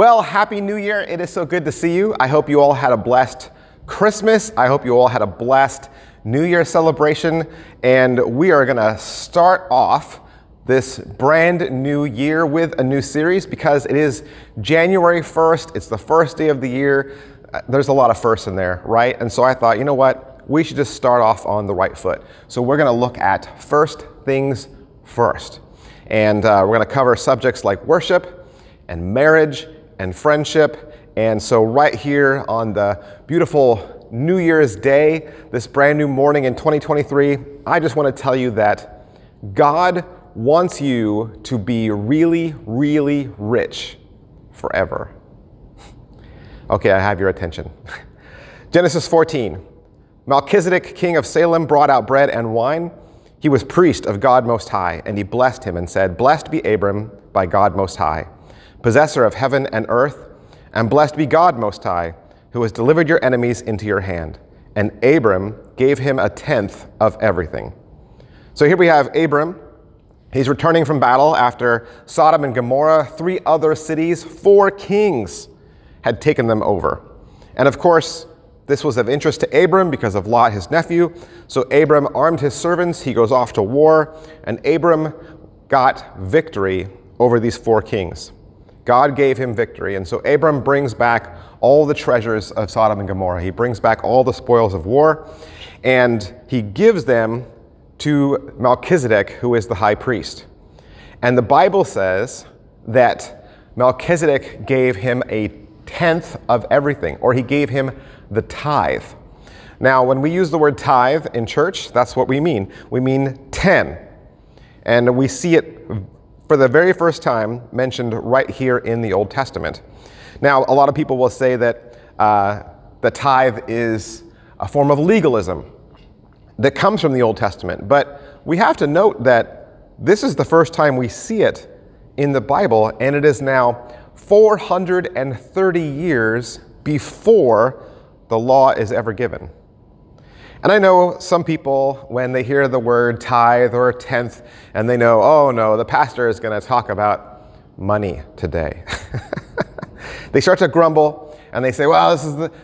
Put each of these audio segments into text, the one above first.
Well, Happy New Year. It is so good to see you. I hope you all had a blessed Christmas. I hope you all had a blessed New Year celebration. And we are going to start off this brand new year with a new series because it is January 1st. It's the first day of the year. There's a lot of firsts in there, right? And so I thought, you know what? We should just start off on the right foot. So we're going to look at first things first. And we're going to cover subjects like worship and marriage and friendship. And so right here on the beautiful New Year's Day, this brand new morning in 2023, I just want to tell you that God wants you to be really, really rich forever. Okay, I have your attention. Genesis 14, Melchizedek, king of Salem, brought out bread and wine. He was priest of God Most High, and he blessed him and said, "Blessed be Abram by God Most High, possessor of heaven and earth, and blessed be God Most High, who has delivered your enemies into your hand." And Abram gave him a tenth of everything. So here we have Abram. He's returning from battle after Sodom and Gomorrah, three other cities, four kings had taken them over. And of course, this was of interest to Abram because of Lot, his nephew. So Abram armed his servants. He goes off to war, and Abram got victory over these four kings. God gave him victory. And so Abram brings back all the treasures of Sodom and Gomorrah. He brings back all the spoils of war, and he gives them to Melchizedek, who is the high priest. And the Bible says that Melchizedek gave him a tenth of everything, or he gave him the tithe. Now, when we use the word tithe in church, that's what we mean. We mean 10. And we see it for the very first time mentioned right here in the Old Testament. Now, a lot of people will say that the tithe is a form of legalism that comes from the Old Testament. But we have to note that this is the first time we see it in the Bible, and it is now 430 years before the law is ever given. And I know some people, when they hear the word tithe or tenth, and they know, oh no, the pastor is going to talk about money today. They start to grumble, and they say, well,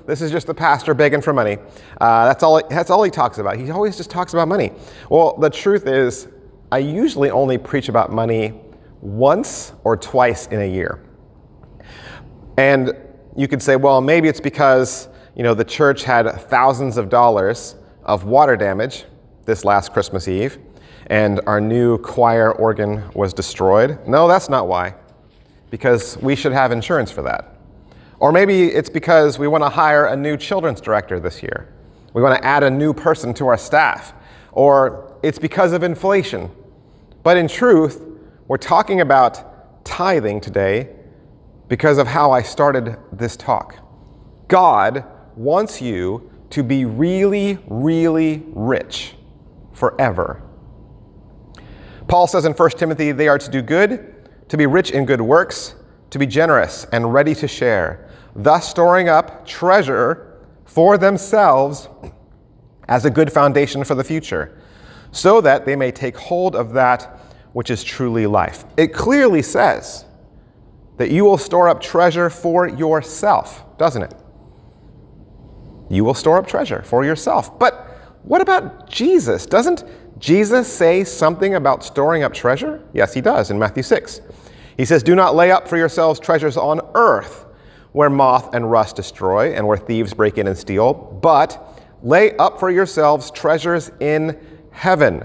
this is just the pastor begging for money. That's all he talks about. He always just talks about money. Well, the truth is, I usually only preach about money once or twice in a year. And you could say, well, maybe it's because, you know, the church had thousands of dollars of water damage this last Christmas Eve, and our new choir organ was destroyed. No, that's not why, because we should have insurance for that. Or maybe it's because we want to hire a new children's director this year. We want to add a new person to our staff. Or it's because of inflation. But in truth, we're talking about tithing today because of how I started this talk. God wants you to be really, really rich forever. Paul says in 1 Timothy, they are to do good, to be rich in good works, to be generous and ready to share, thus storing up treasure for themselves as a good foundation for the future, so that they may take hold of that which is truly life. It clearly says that you will store up treasure for yourself, doesn't it? You will store up treasure for yourself. But what about Jesus? Doesn't Jesus say something about storing up treasure? Yes, he does in Matthew 6. He says, "Do not lay up for yourselves treasures on earth, where moth and rust destroy and where thieves break in and steal, but lay up for yourselves treasures in heaven,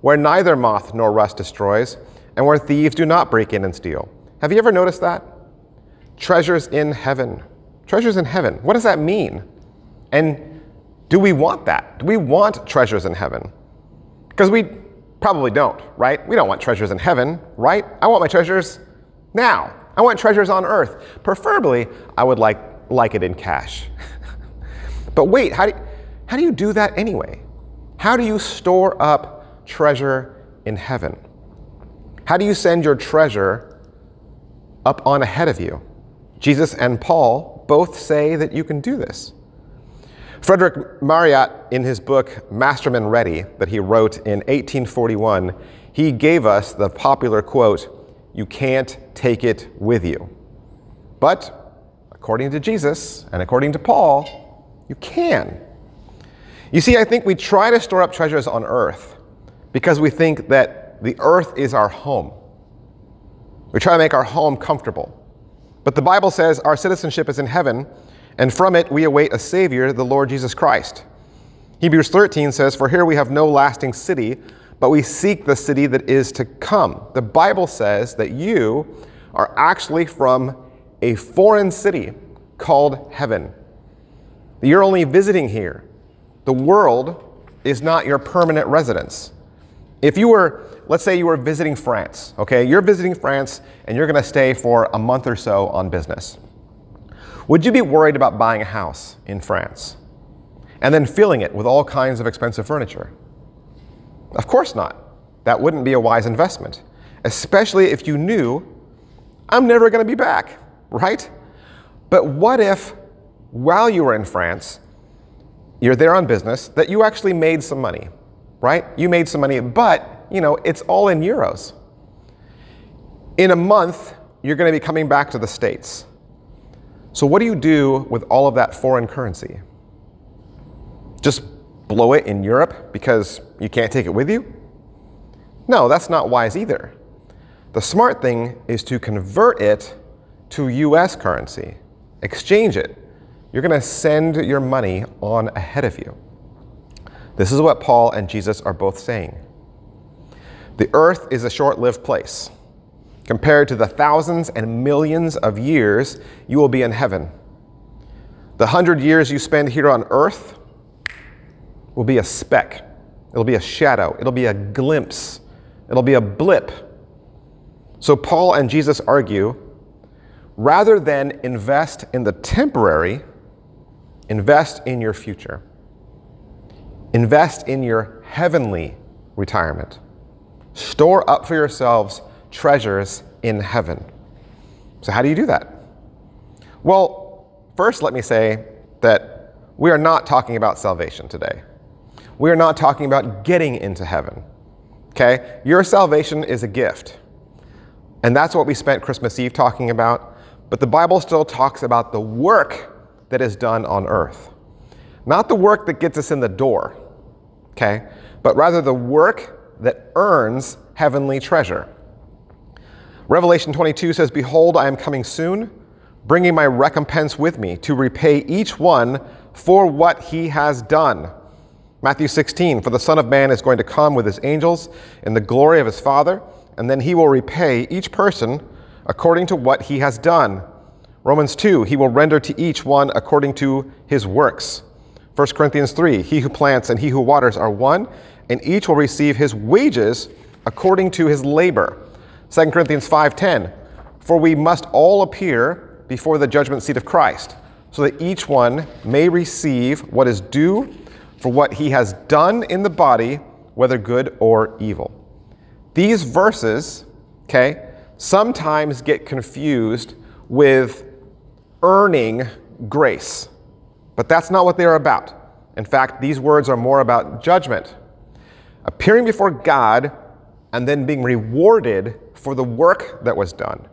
where neither moth nor rust destroys and where thieves do not break in and steal." Have you ever noticed that? Treasures in heaven. Treasures in heaven. What does that mean? And do we want that? Do we want treasures in heaven? Because we probably don't, right? We don't want treasures in heaven, right? I want my treasures now. I want treasures on earth. Preferably, I would like it in cash. But wait, how do you do that anyway? How do you store up treasure in heaven? How do you send your treasure up on ahead of you? Jesus and Paul both say that you can do this. Frederick Marriott, in his book, Masterman Ready, that he wrote in 1841, he gave us the popular quote, "You can't take it with you." But according to Jesus and according to Paul, you can. You see, I think we try to store up treasures on earth because we think that the earth is our home. We try to make our home comfortable. But the Bible says our citizenship is in heaven, and from it we await a Savior, the Lord Jesus Christ. Hebrews 13 says, "For here we have no lasting city, but we seek the city that is to come." The Bible says that you are actually from a foreign city called heaven. You're only visiting here. The world is not your permanent residence. If you were, let's say you were visiting France, okay? You're visiting France and you're gonna stay for a month or so on business. Would you be worried about buying a house in France and then filling it with all kinds of expensive furniture? Of course not. That wouldn't be a wise investment, especially if you knew, I'm never gonna be back, right? But what if, while you were in France, you're there on business, that you actually made some money, right? You made some money, but you know, it's all in euros. In a month, you're gonna be coming back to the States. So what do you do with all of that foreign currency? Just blow it in Europe because you can't take it with you? No, that's not wise either. The smart thing is to convert it to US currency, exchange it. You're gonna send your money on ahead of you. This is what Paul and Jesus are both saying. The earth is a short-lived place. Compared to the thousands and millions of years you will be in heaven. The 100 years you spend here on earth will be a speck. It'll be a shadow. It'll be a glimpse. It'll be a blip. So Paul and Jesus argue, rather than invest in the temporary, invest in your future. Invest in your heavenly retirement. Store up for yourselves treasures in heaven. So how do you do that? Well, first let me say that we are not talking about salvation today. We are not talking about getting into heaven, okay? Your salvation is a gift. And that's what we spent Christmas Eve talking about. But the Bible still talks about the work that is done on earth. Not the work that gets us in the door, okay? But rather the work that earns heavenly treasure. Revelation 22 says, "Behold, I am coming soon, bringing my recompense with me to repay each one for what he has done." Matthew 16, "For the Son of Man is going to come with his angels in the glory of his Father, and then he will repay each person according to what he has done." Romans 2, "He will render to each one according to his works." 1 Corinthians 3, "He who plants and he who waters are one, and each will receive his wages according to his labor." 2 Corinthians 5:10, "For we must all appear before the judgment seat of Christ, so that each one may receive what is due for what he has done in the body, whether good or evil." These verses, okay, sometimes get confused with earning grace, but that's not what they are about. In fact, these words are more about judgment. Appearing before God and then being rewarded for the work that was done.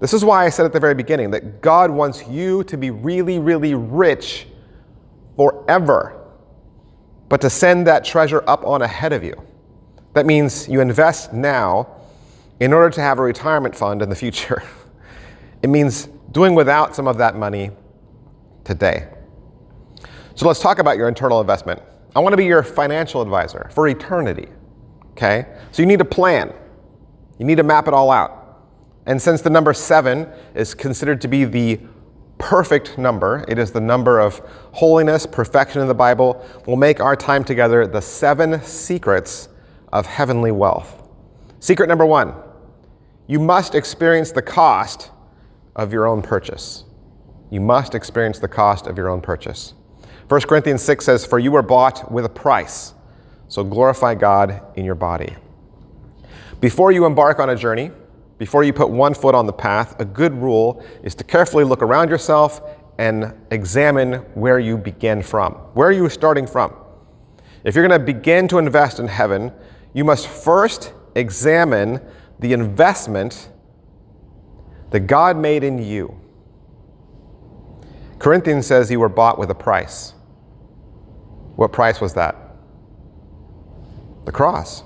This is why I said at the very beginning that God wants you to be really, really rich forever, but to send that treasure up on ahead of you. That means you invest now in order to have a retirement fund in the future. It means doing without some of that money today. So let's talk about your internal investment. I want to be your financial advisor for eternity, okay? So you need a plan. You need to map it all out. And since the number 7 is considered to be the perfect number, it is the number of holiness, perfection in the Bible, we'll make our time together the 7 secrets of heavenly wealth. Secret number 1, you must experience the cost of your own purchase. You must experience the cost of your own purchase. 1 Corinthians 6 says, "For you were bought with a price, so glorify God in your body." Before you embark on a journey, before you put one foot on the path, a good rule is to carefully look around yourself and examine where you begin from. Where are you starting from? If you're going to begin to invest in heaven, you must first examine the investment that God made in you. Corinthians says you were bought with a price. What price was that? The cross.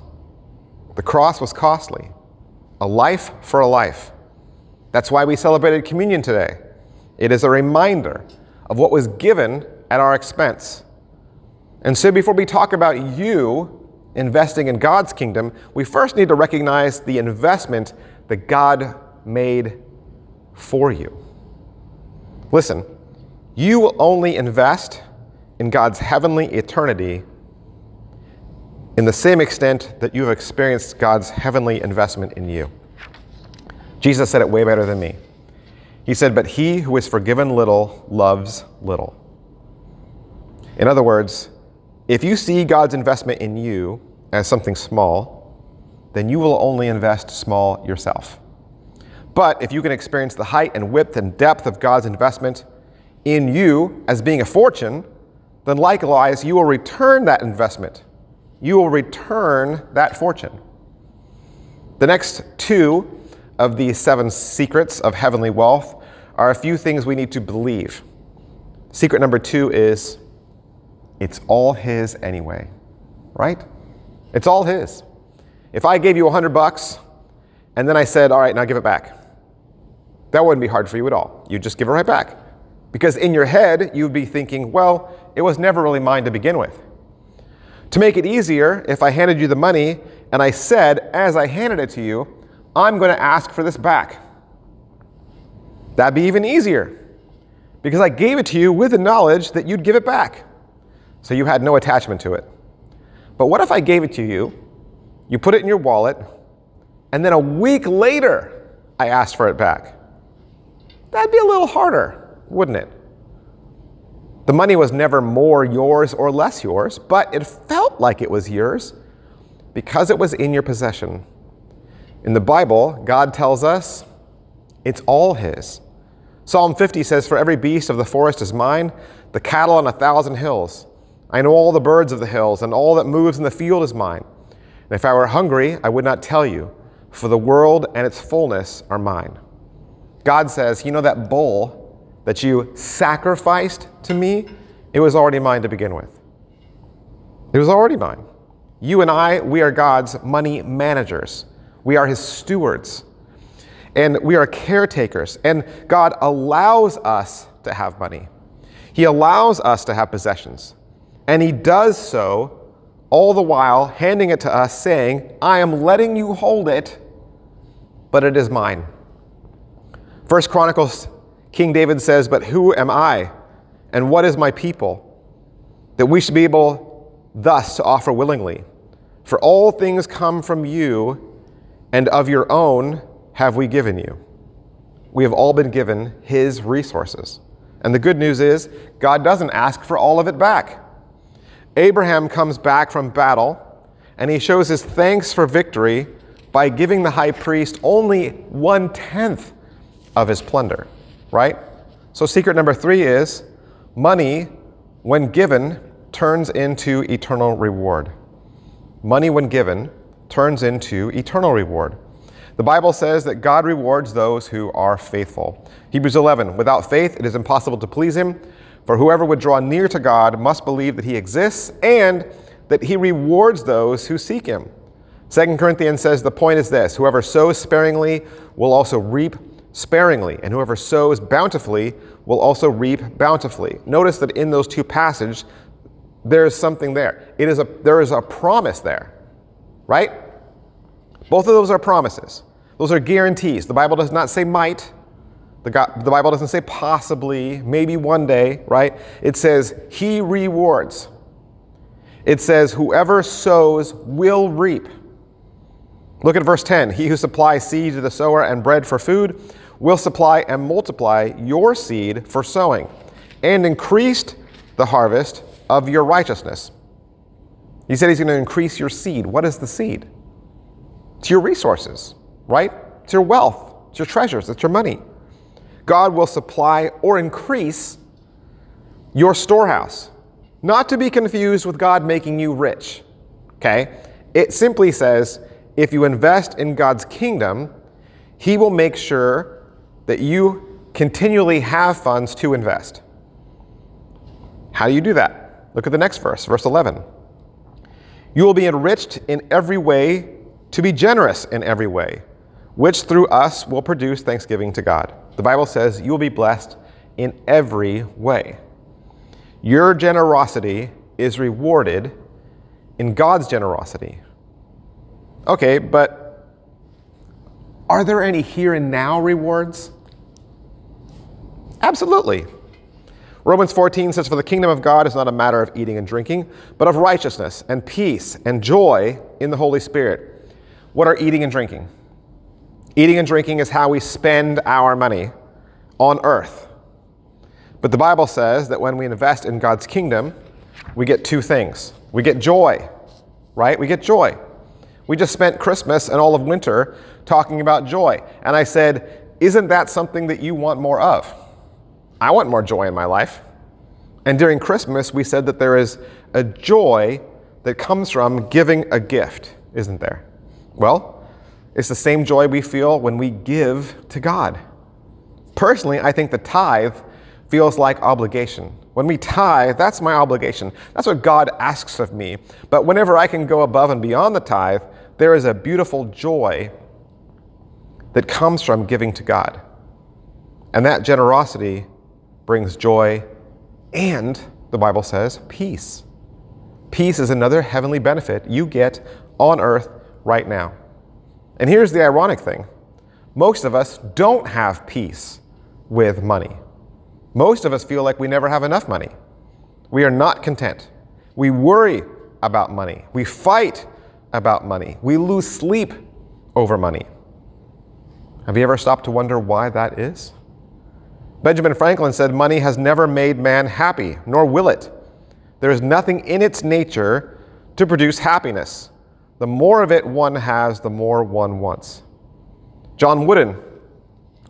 The cross was costly. A life for a life. That's why we celebrated communion today. It is a reminder of what was given at our expense. And so before we talk about you investing in God's kingdom, we first need to recognize the investment that God made for you. Listen, you will only invest in God's heavenly eternity in the same extent that you've experienced God's heavenly investment in you. Jesus said it way better than me. He said, but he who is forgiven little loves little. In other words, if you see God's investment in you as something small, then you will only invest small yourself. But if you can experience the height and width and depth of God's investment in you as being a fortune, then likewise you will return that investment. You will return that fortune. The next two of the seven secrets of heavenly wealth are a few things we need to believe. Secret number two is, it's all his anyway, right? It's all his. If I gave you $100 and then I said, all right, now give it back, that wouldn't be hard for you at all. You'd just give it right back. Because in your head, you'd be thinking, well, it was never really mine to begin with. To make it easier, if I handed you the money and I said, as I handed it to you, I'm going to ask for this back. That'd be even easier because I gave it to you with the knowledge that you'd give it back. So you had no attachment to it. But what if I gave it to you, you put it in your wallet, and then a week later I asked for it back? That'd be a little harder, wouldn't it? The money was never more yours or less yours, but it felt like it was yours because it was in your possession. In the Bible, God tells us it's all his. Psalm 50 says, for every beast of the forest is mine, the cattle on 1,000 hills. I know all the birds of the hills, and all that moves in the field is mine. And if I were hungry, I would not tell you, for the world and its fullness are mine. God says, you know that bull that you sacrificed to me, it was already mine to begin with. It was already mine. You and I, we are God's money managers. We are his stewards. And we are caretakers. And God allows us to have money. He allows us to have possessions. And he does so, all the while handing it to us, saying, I am letting you hold it, but it is mine. First Chronicles, King David says, but who am I and what is my people that we should be able thus to offer willingly? For all things come from you, and of your own have we given you. We have all been given his resources. And the good news is God doesn't ask for all of it back. Abraham comes back from battle and he shows his thanks for victory by giving the high priest only 1/10 of his plunder. Right? So secret number three is money, when given, turns into eternal reward. Money, when given, turns into eternal reward. The Bible says that God rewards those who are faithful. Hebrews 11, without faith it is impossible to please him, for whoever would draw near to God must believe that he exists and that he rewards those who seek him. 2 Corinthians says the point is this, whoever sows sparingly will also reap sparingly, and whoever sows bountifully will also reap bountifully. Notice that in those two passages, there's something there. There is a promise there, right? Both of those are promises. Those are guarantees. The Bible does not say might. The Bible doesn't say possibly, maybe one day, right? It says he rewards. It says whoever sows will reap. Look at verse 10. He who supplies seed to the sower and bread for food will supply and multiply your seed for sowing and increase the harvest of your righteousness. He said he's going to increase your seed. What is the seed? It's your resources, right? It's your wealth. It's your treasures. It's your money. God will supply or increase your storehouse. Not to be confused with God making you rich, okay? It simply says, if you invest in God's kingdom, he will make sure that you continually have funds to invest. How do you do that? Look at the next verse, verse 11. You will be enriched in every way to be generous in every way, which through us will produce thanksgiving to God. The Bible says you will be blessed in every way. Your generosity is rewarded in God's generosity. Okay, but are there any here and now rewards? Absolutely. Romans 14 says, for the kingdom of God is not a matter of eating and drinking, but of righteousness and peace and joy in the Holy Spirit. What are eating and drinking? Eating and drinking is how we spend our money on earth. But the Bible says that when we invest in God's kingdom, we get two things. We get joy, right? We get joy. We just spent Christmas and all of winter talking about joy. And I said, isn't that something that you want more of? I want more joy in my life. And during Christmas, we said that there is a joy that comes from giving a gift, isn't there? Well, it's the same joy we feel when we give to God. Personally, I think the tithe feels like obligation. When we tithe, that's my obligation. That's what God asks of me. But whenever I can go above and beyond the tithe, there is a beautiful joy that comes from giving to God. And that generosity brings joy and, the Bible says, peace. Peace is another heavenly benefit you get on earth right now. And here's the ironic thing. Most of us don't have peace with money. Most of us feel like we never have enough money. We are not content. We worry about money. We fight about money. We lose sleep over money. Have you ever stopped to wonder why that is? Benjamin Franklin said, money has never made man happy, nor will it. There is nothing in its nature to produce happiness. The more of it one has, the more one wants. John Wooden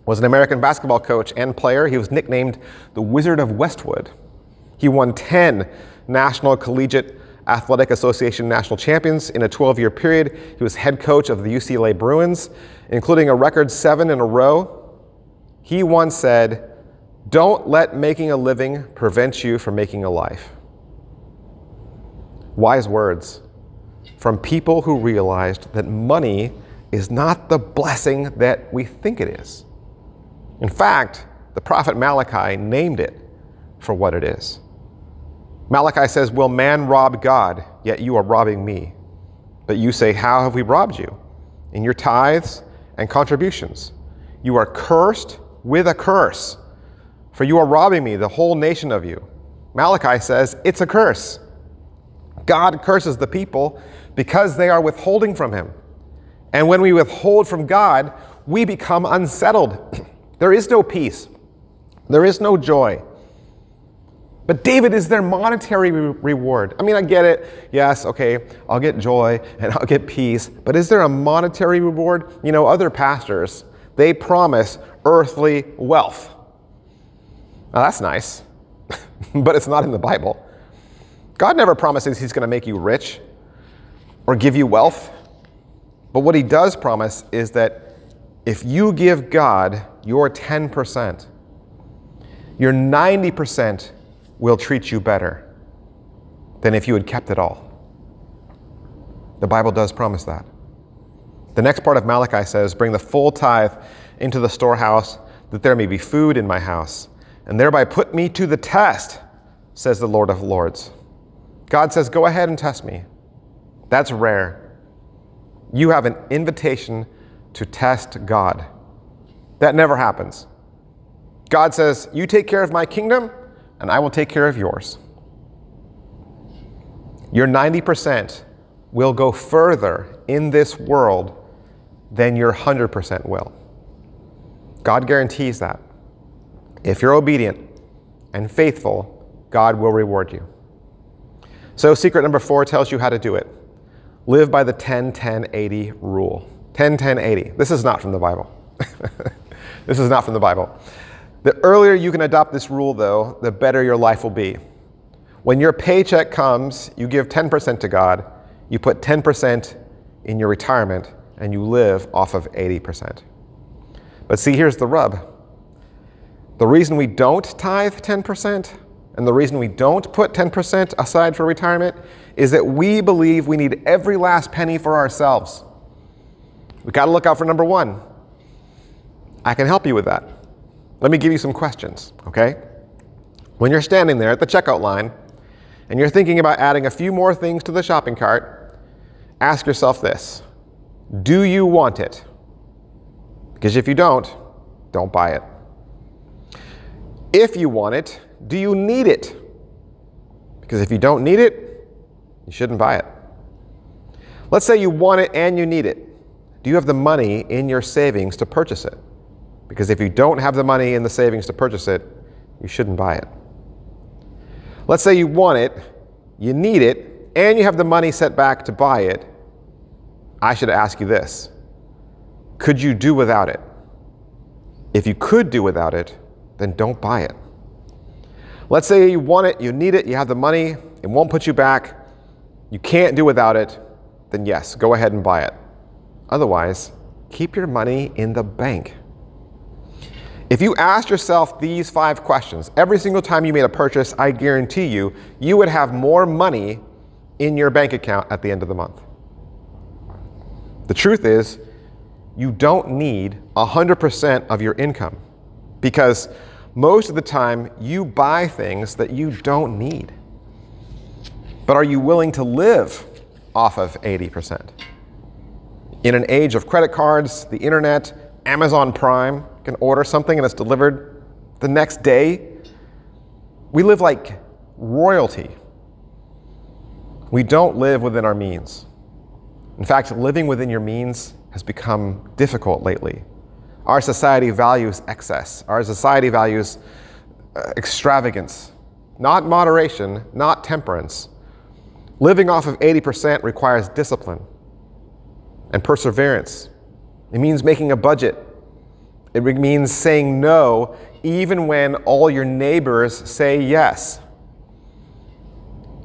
was an American basketball coach and player. He was nicknamed the Wizard of Westwood. He won 10 National Collegiate Athletic Association national champions in a 12-year period. He was head coach of the UCLA Bruins, including a record 7 in a row. He once said, don't let making a living prevent you from making a life. Wise words from people who realized that money is not the blessing that we think it is. In fact, the prophet Malachi named it for what it is. Malachi says, will man rob God? Yet you are robbing me. But you say, how have we robbed you? In your tithes and contributions. You are cursed with a curse, for you are robbing me, the whole nation of you. Malachi says it's a curse. God curses the people because they are withholding from him. And when we withhold from God, we become unsettled. There is no peace. There is no joy. But David is their monetary reward. I mean, I get it. Yes, okay, I'll get joy and I'll get peace. But is there a monetary reward? You know, other pastors, they promise earthly wealth. Now that's nice, but it's not in the Bible. God never promises he's going to make you rich or give you wealth. But what he does promise is that if you give God your 10%, your 90% will treat you better than if you had kept it all. The Bible does promise that. The next part of Malachi says, bring the full tithe into the storehouse, that there may be food in my house, and thereby put me to the test, says the Lord of Lords. God says, go ahead and test me. That's rare. You have an invitation to test God. That never happens. God says, you take care of my kingdom, and I will take care of yours. Your 90% will go further in this world then your 100% will. God guarantees that. If you're obedient and faithful, God will reward you. So secret number 4 tells you how to do it. Live by the 10-10-80 rule. 10-10-80. This is not from the Bible. This is not from the Bible. The earlier you can adopt this rule, though, the better your life will be. When your paycheck comes, you give 10% to God, you put 10% in your retirement, and you live off of 80%. But see, here's the rub. The reason we don't tithe 10%, And the reason we don't put 10% aside for retirement is that we believe we need every last penny for ourselves. We've got to look out for number one. I can help you with that. Let me give you some questions, okay? When you're standing there at the checkout line and you're thinking about adding a few more things to the shopping cart, ask yourself this: do you want it? Because if you don't buy it. If you want it, do you need it? Because if you don't need it, you shouldn't buy it. Let's say you want it and you need it. Do you have the money in your savings to purchase it? Because if you don't have the money in the savings to purchase it, you shouldn't buy it. Let's say you want it, you need it, and you have the money set back to buy it. I should ask you this: could you do without it? If you could do without it, then don't buy it. Let's say you want it, you need it, you have the money, it won't put you back, you can't do without it, then yes, go ahead and buy it. Otherwise, keep your money in the bank. If you asked yourself these 5 questions every single time you made a purchase, I guarantee you, you would have more money in your bank account at the end of the month. The truth is, you don't need 100% of your income, because most of the time you buy things that you don't need. But are you willing to live off of 80%? In an age of credit cards, the internet, Amazon Prime, can order something and it's delivered the next day. We live like royalty. We don't live within our means. In fact, living within your means has become difficult lately. Our society values excess. Our society values extravagance, not moderation, not temperance. Living off of 80% requires discipline and perseverance. It means making a budget. It means saying no, even when all your neighbors say yes.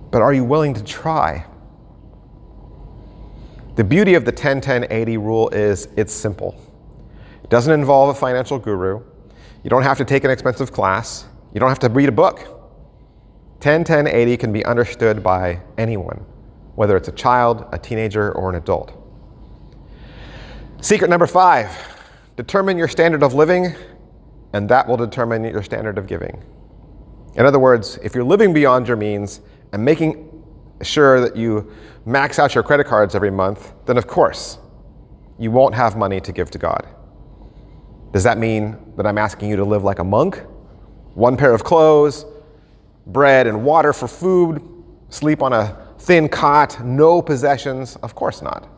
But are you willing to try? The beauty of the 10-10-80 rule is it's simple. It doesn't involve a financial guru. You don't have to take an expensive class. You don't have to read a book. 10-10-80 can be understood by anyone, whether it's a child, a teenager, or an adult. Secret number 5, determine your standard of living, and that will determine your standard of giving. In other words, if you're living beyond your means and making sure that you max out your credit cards every month, then of course you won't have money to give to God. Does that mean that I'm asking you to live like a monk? One pair of clothes, bread and water for food, sleep on a thin cot, no possessions? Of course not.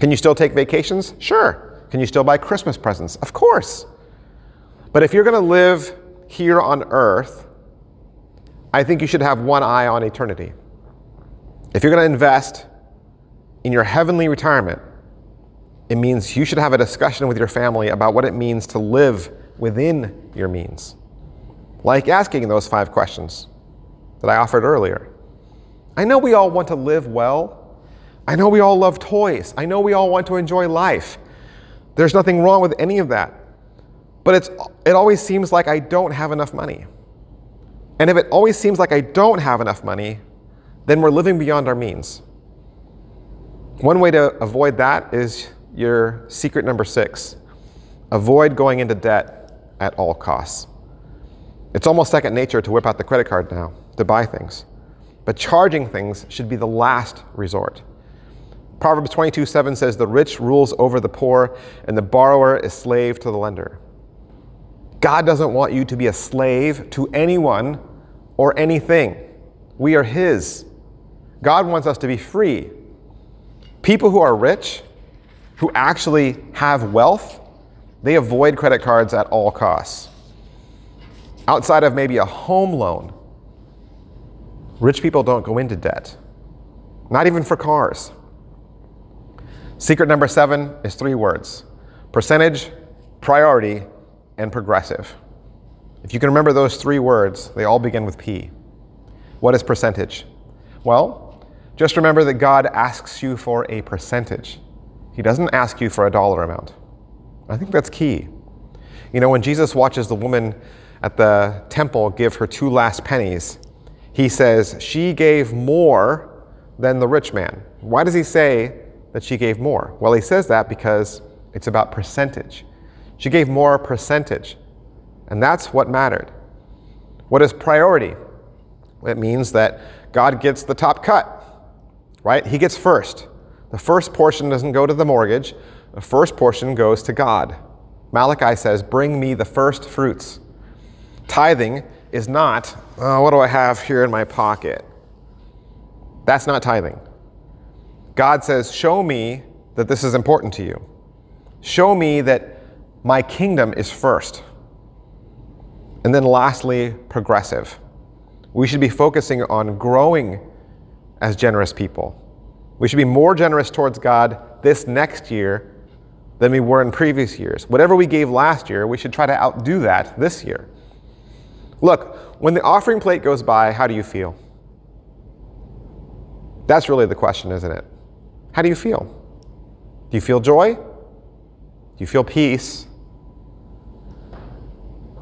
Can you still take vacations? Sure. Can you still buy Christmas presents? Of course. But if you're going to live here on earth, I think you should have one eye on eternity. If you're going to invest in your heavenly retirement, it means you should have a discussion with your family about what it means to live within your means. Like asking those 5 questions that I offered earlier. I know we all want to live well. I know we all love toys. I know we all want to enjoy life. There's nothing wrong with any of that. But it always seems like I don't have enough money. And if it always seems like I don't have enough money, then we're living beyond our means. One way to avoid that is your secret number 6. Avoid going into debt at all costs. It's almost second nature to whip out the credit card now to buy things, but charging things should be the last resort. Proverbs 22:7 says, "The rich rules over the poor, and the borrower is slave to the lender." God doesn't want you to be a slave to anyone or anything. We are His. God wants us to be free. People who are rich, who actually have wealth, they avoid credit cards at all costs. Outside of maybe a home loan, rich people don't go into debt, not even for cars. Secret number 7 is 3 words: percentage, priority, and progressive. If you can remember those 3 words, they all begin with P. What is percentage? Well, just remember that God asks you for a percentage. He doesn't ask you for a dollar amount. I think that's key. You know, when Jesus watches the woman at the temple give her 2 last pennies, he says, she gave more than the rich man. Why does he say that she gave more? Well, he says that because it's about percentage. She gave more percentage, and that's what mattered. What is priority? It means that God gets the top cut, right? He gets first. The first portion doesn't go to the mortgage. The first portion goes to God. Malachi says, bring me the first fruits. Tithing is not, oh, what do I have here in my pocket? That's not tithing. God says, show me that this is important to you. Show me that my kingdom is first. And then lastly, progressive. We should be focusing on growing as generous people. We should be more generous towards God this next year than we were in previous years. Whatever we gave last year, we should try to outdo that this year. Look, when the offering plate goes by, how do you feel? That's really the question, isn't it? How do you feel? Do you feel joy? Do you feel peace?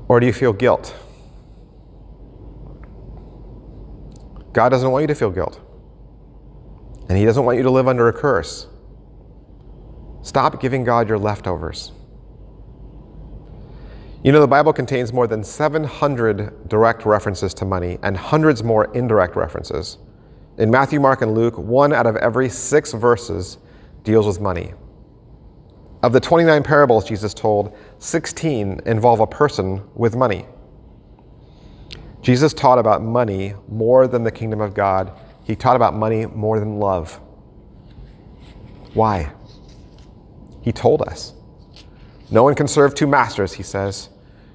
Or do you feel guilt? God doesn't want you to feel guilt. And He doesn't want you to live under a curse. Stop giving God your leftovers. You know, the Bible contains more than 700 direct references to money and hundreds more indirect references. In Matthew, Mark, and Luke, 1 out of every 6 verses deals with money. Of the 29 parables Jesus told, 16 involve a person with money. Jesus taught about money more than the kingdom of God. He taught about money more than love. Why? He told us. No one can serve 2 masters, He says,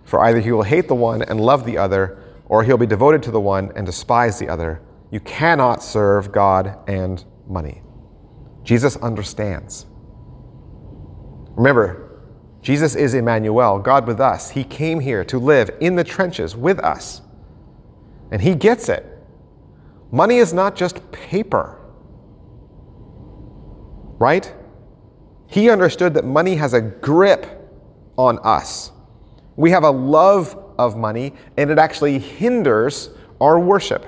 for either he will hate the one and love the other, or he'll be devoted to the one and despise the other. You cannot serve God and money. Jesus understands. Remember, Jesus is Emmanuel, God with us. He came here to live in the trenches with us. And He gets it. Money is not just paper, right? He understood that money has a grip on us. We have a love of money, and it actually hinders our worship.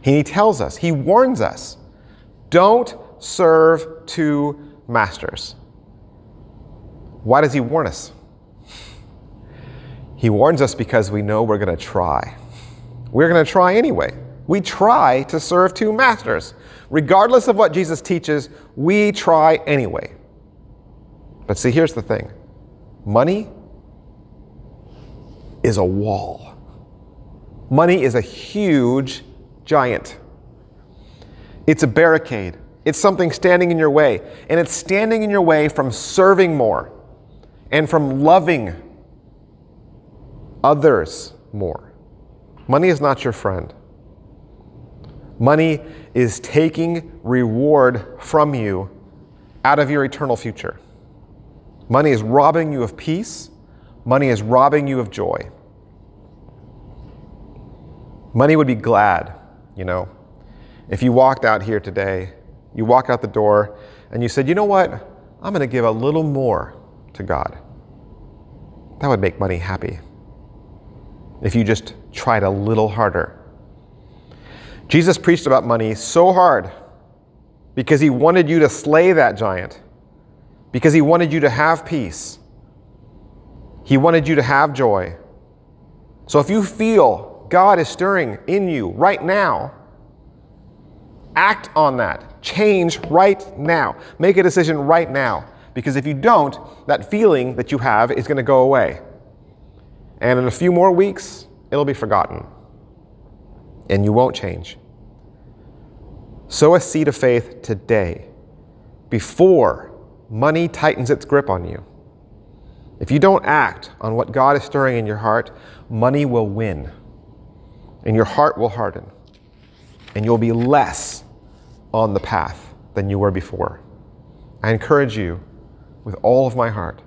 He tells us, He warns us, don't serve 2 masters. Why does He warn us? He warns us because we know we're going to try. We're going to try anyway. We try to serve 2 masters. Regardless of what Jesus teaches, we try anyway. But see, here's the thing. Money is a wall. Money is a huge giant. It's a barricade. It's something standing in your way. And it's standing in your way from serving more and from loving others more. Money is not your friend. Money is taking reward from you out of your eternal future. Money is robbing you of peace. Money is robbing you of joy. Money would be glad, you know, if you walked out here today, you walk out the door and you said, you know what, I'm going to give a little more to God. That would make money happy. If you just tried a little harder. Jesus preached about money so hard because He wanted you to slay that giant, because He wanted you to have peace. He wanted you to have joy. So if you feel God is stirring in you right now, act on that. Change right now. Make a decision right now, because if you don't, that feeling that you have is going to go away. And in a few more weeks, it'll be forgotten. And you won't change. Sow a seed of faith today before money tightens its grip on you. If you don't act on what God is stirring in your heart, money will win. And your heart will harden. And you'll be less on the path than you were before. I encourage you with all of my heart,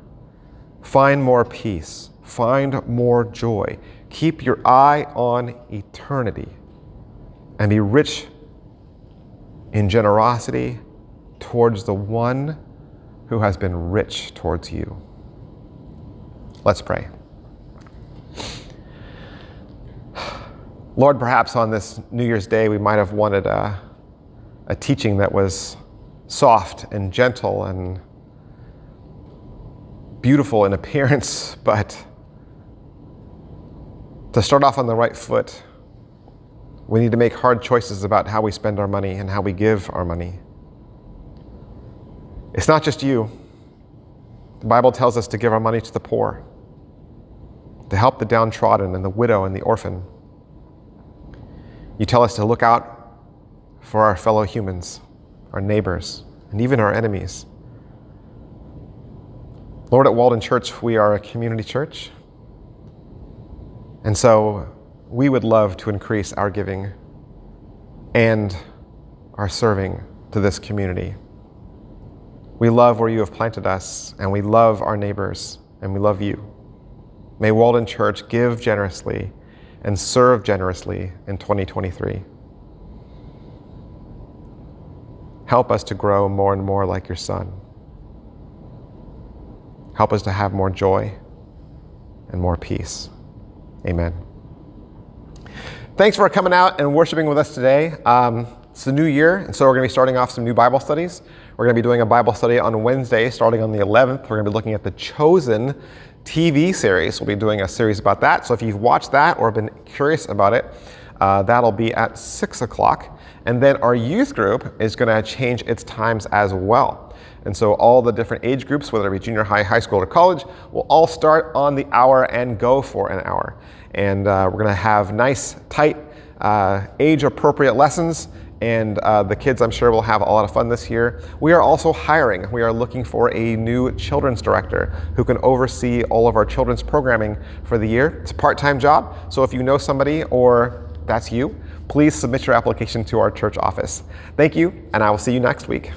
find more peace. Find more joy. Keep your eye on eternity and be rich in generosity towards the one who has been rich towards you. Let's pray. Lord, perhaps on this New Year's Day, we might have wanted a teaching that was soft and gentle and beautiful in appearance, but to start off on the right foot, we need to make hard choices about how we spend our money and how we give our money. It's not just you. The Bible tells us to give our money to the poor, to help the downtrodden and the widow and the orphan. You tell us to look out for our fellow humans, our neighbors, and even our enemies. Lord, at Walden Church, we are a community church, and so we would love to increase our giving and our serving to this community. We love where you have planted us, and we love our neighbors, and we love you. May Walden Church give generously and serve generously in 2023. Help us to grow more and more like your Son. Help us to have more joy and more peace. Amen. Thanks for coming out and worshiping with us today. It's the new year, and so we're going to be starting off some new Bible studies. We're going to be doing a Bible study on Wednesday, starting on the 11th. We're going to be looking at the Chosen TV series. We'll be doing a series about that. So if you've watched that or been curious about it, that'll be at 6 o'clock. And then our youth group is going to change its times as well. And so all the different age groups, whether it be junior high, high school, or college, will all start on the hour and go for an hour. And we're going to have nice, tight, age-appropriate lessons. And the kids, I'm sure, will have a lot of fun this year. We are also hiring. We are looking for a new children's director who can oversee all of our children's programming for the year. It's a part-time job, so if you know somebody or that's you, please submit your application to our church office. Thank you, and I will see you next week.